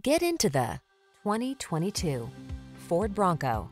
Get into the 2022 Ford Bronco.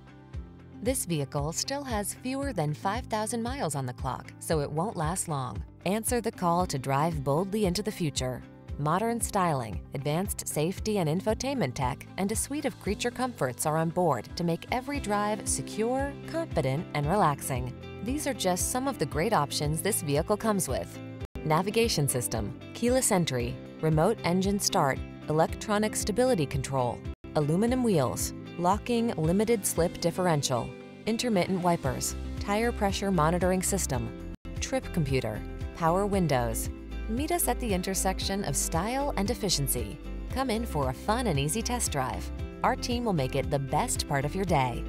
This vehicle still has fewer than 5,000 miles on the clock, so it won't last long. Answer the call to drive boldly into the future. Modern styling, advanced safety and infotainment tech, and a suite of creature comforts are on board to make every drive secure, confident, and relaxing. These are just some of the great options this vehicle comes with: navigation system, keyless entry, remote engine start, electronic stability control, aluminum wheels, locking limited slip differential, intermittent wipers, tire pressure monitoring system, trip computer, power windows. Meet us at the intersection of style and efficiency. Come in for a fun and easy test drive. Our team will make it the best part of your day.